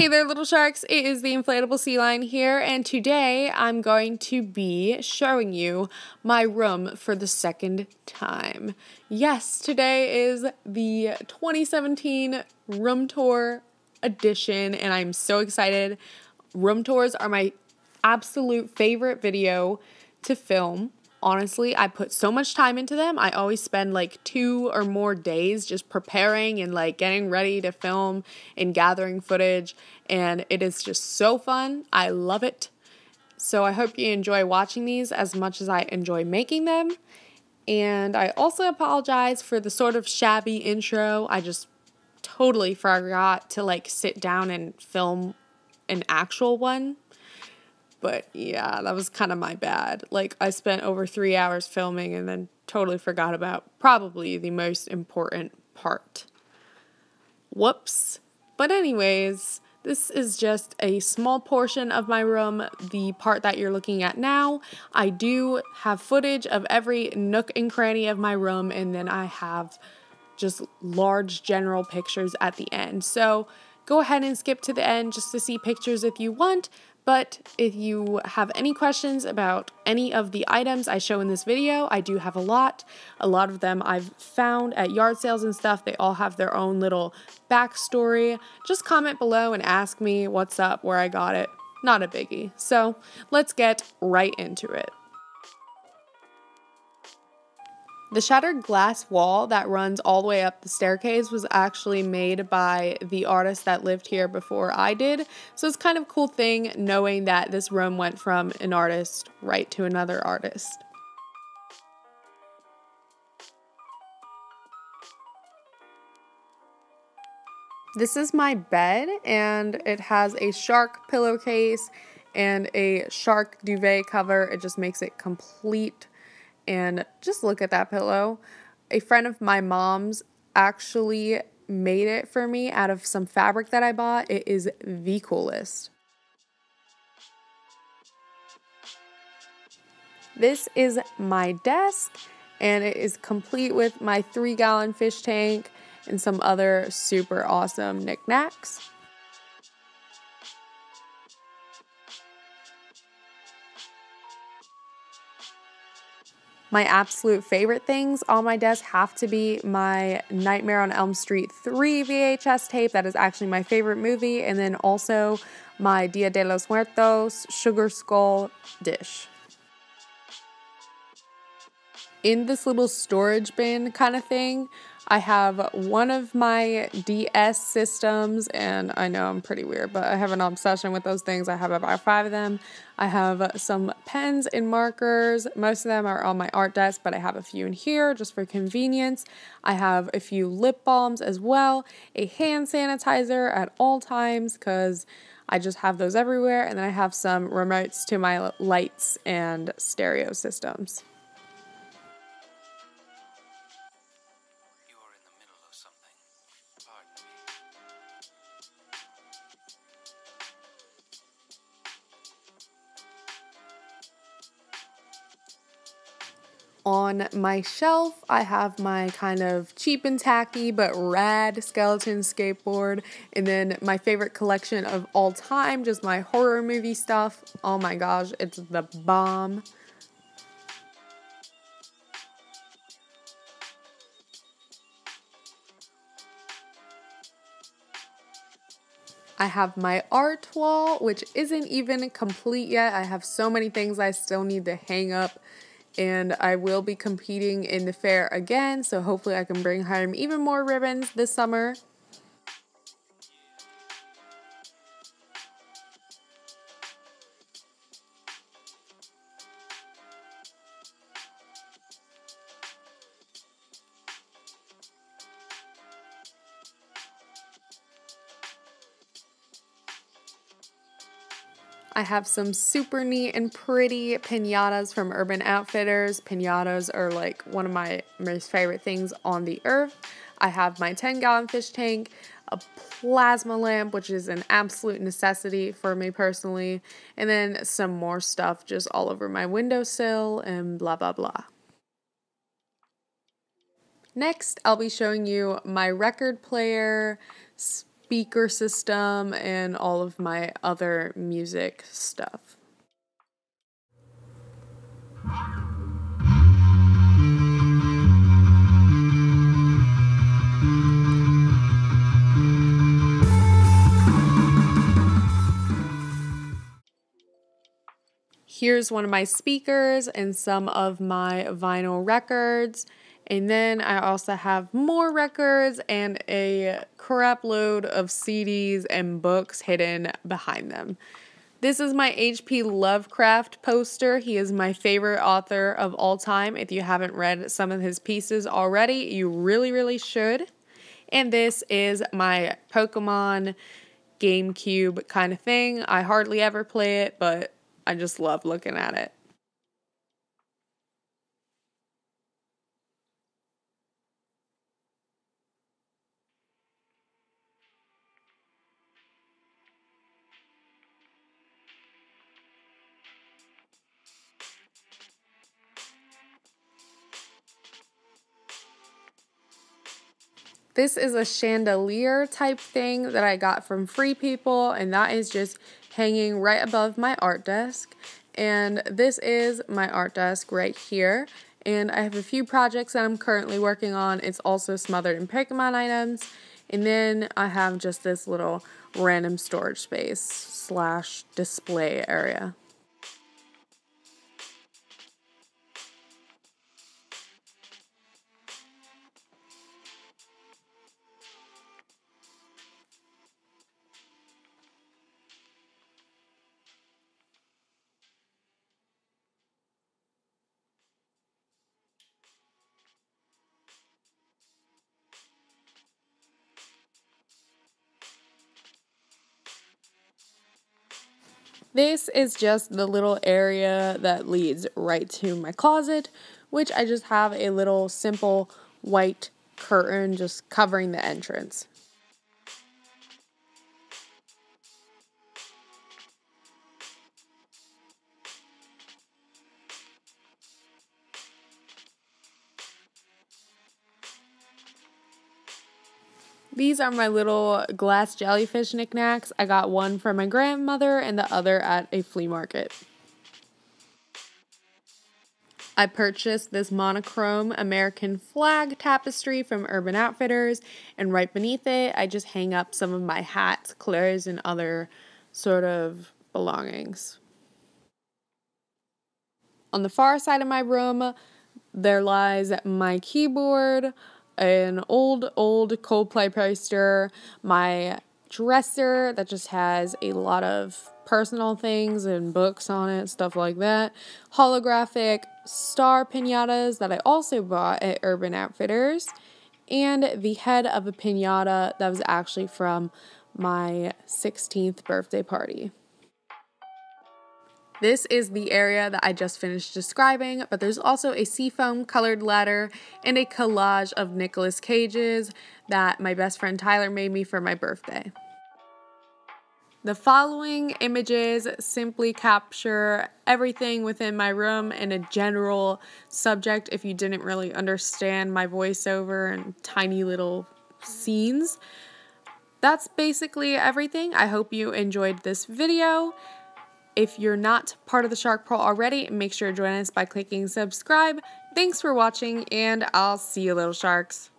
Hey there, little sharks. It is the Inflatable Sea Lion here, and today I'm going to be showing you my room for the second time. Yes, today is the 2017 room tour edition, and I'm so excited. Room tours are my absolute favorite video to film. Honestly, I put so much time into them. I always spend like 2 or more days just preparing and like getting ready to film and gathering footage. And it is just so fun. I love it. So I hope you enjoy watching these as much as I enjoy making them. And I also apologize for the sort of shabby intro. I just totally forgot to like sit down and film an actual one. But yeah, that was kind of my bad. Like, I spent over 3 hours filming and then totally forgot about probably the most important part. Whoops. But anyways, this is just a small portion of my room, the part that you're looking at now. I do have footage of every nook and cranny of my room, and then I have just large general pictures at the end. So go ahead and skip to the end just to see pictures if you want. But if you have any questions about any of the items I show in this video, I do have a lot of them I've found at yard sales and stuff. They all have their own little backstory. Just comment below and ask me what's up, where I got it. Not a biggie. So let's get right into it. The shattered glass wall that runs all the way up the staircase was actually made by the artist that lived here before I did. So it's kind of a cool thing knowing that this room went from an artist right to another artist. This is my bed, and it has a shark pillowcase and a shark duvet cover. It just makes it complete. And just look at that pillow. A friend of my mom's actually made it for me out of some fabric that I bought. It is the coolest. This is my desk, and it is complete with my 3-gallon fish tank and some other super awesome knickknacks. My absolute favorite things on my desk have to be my Nightmare on Elm Street 3 VHS tape. That is actually my favorite movie. And then also my Dia de los Muertos sugar skull dish. In this little storage bin kind of thing, I have one of my DS systems, and I know I'm pretty weird, but I have an obsession with those things. I have about 5 of them. I have some pens and markers. Most of them are on my art desk, but I have a few in here just for convenience. I have a few lip balms as well, a hand sanitizer at all times because I just have those everywhere, and then I have some remotes to my lights and stereo systems. On my shelf, I have my kind of cheap and tacky but rad skeleton skateboard, and then my favorite collection of all time, just my horror movie stuff. Oh my gosh, it's the bomb. I have my art wall, which isn't even complete yet. I have so many things I still need to hang up. And I will be competing in the fair again, so hopefully I can bring home even more ribbons this summer. I have some super neat and pretty piñatas from Urban Outfitters. Piñatas are like one of my most favorite things on the earth. I have my 10-gallon fish tank, a plasma lamp, which is an absolute necessity for me personally, and then some more stuff just all over my windowsill and blah, blah, blah. Next, I'll be showing you my record player, speaker system and all of my other music stuff. Here's one of my speakers and some of my vinyl records. And then I also have more records and a crap load of CDs and books hidden behind them. This is my HP Lovecraft poster. He is my favorite author of all time. If you haven't read some of his pieces already, you really, really should. And this is my Pokemon GameCube kind of thing. I hardly ever play it, but I just love looking at it. This is a chandelier type thing that I got from Free People, and that is just hanging right above my art desk. And this is my art desk right here. And I have a few projects that I'm currently working on. It's also smothered in Pokemon items. And then I have just this little random storage space slash display area. This is just the little area that leads right to my closet, which I just have a little simple white curtain just covering the entrance. These are my little glass jellyfish knickknacks. I got one from my grandmother and the other at a flea market. I purchased this monochrome American flag tapestry from Urban Outfitters, and right beneath it, I just hang up some of my hats, clothes, and other sort of belongings. On the far side of my room, there lies my keyboard, an old Coldplay poster, my dresser that just has a lot of personal things and books on it, stuff like that, holographic star piñatas that I also bought at Urban Outfitters, and the head of a piñata that was actually from my 16th birthday party. This is the area that I just finished describing, but there's also a seafoam colored ladder and a collage of Nicolas Cage's that my best friend Tyler made me for my birthday. The following images simply capture everything within my room and a general subject if you didn't really understand my voiceover and tiny little scenes. That's basically everything. I hope you enjoyed this video. If you're not part of the Shark Pearl already, make sure to join us by clicking subscribe. Thanks for watching, and I'll see you, little sharks.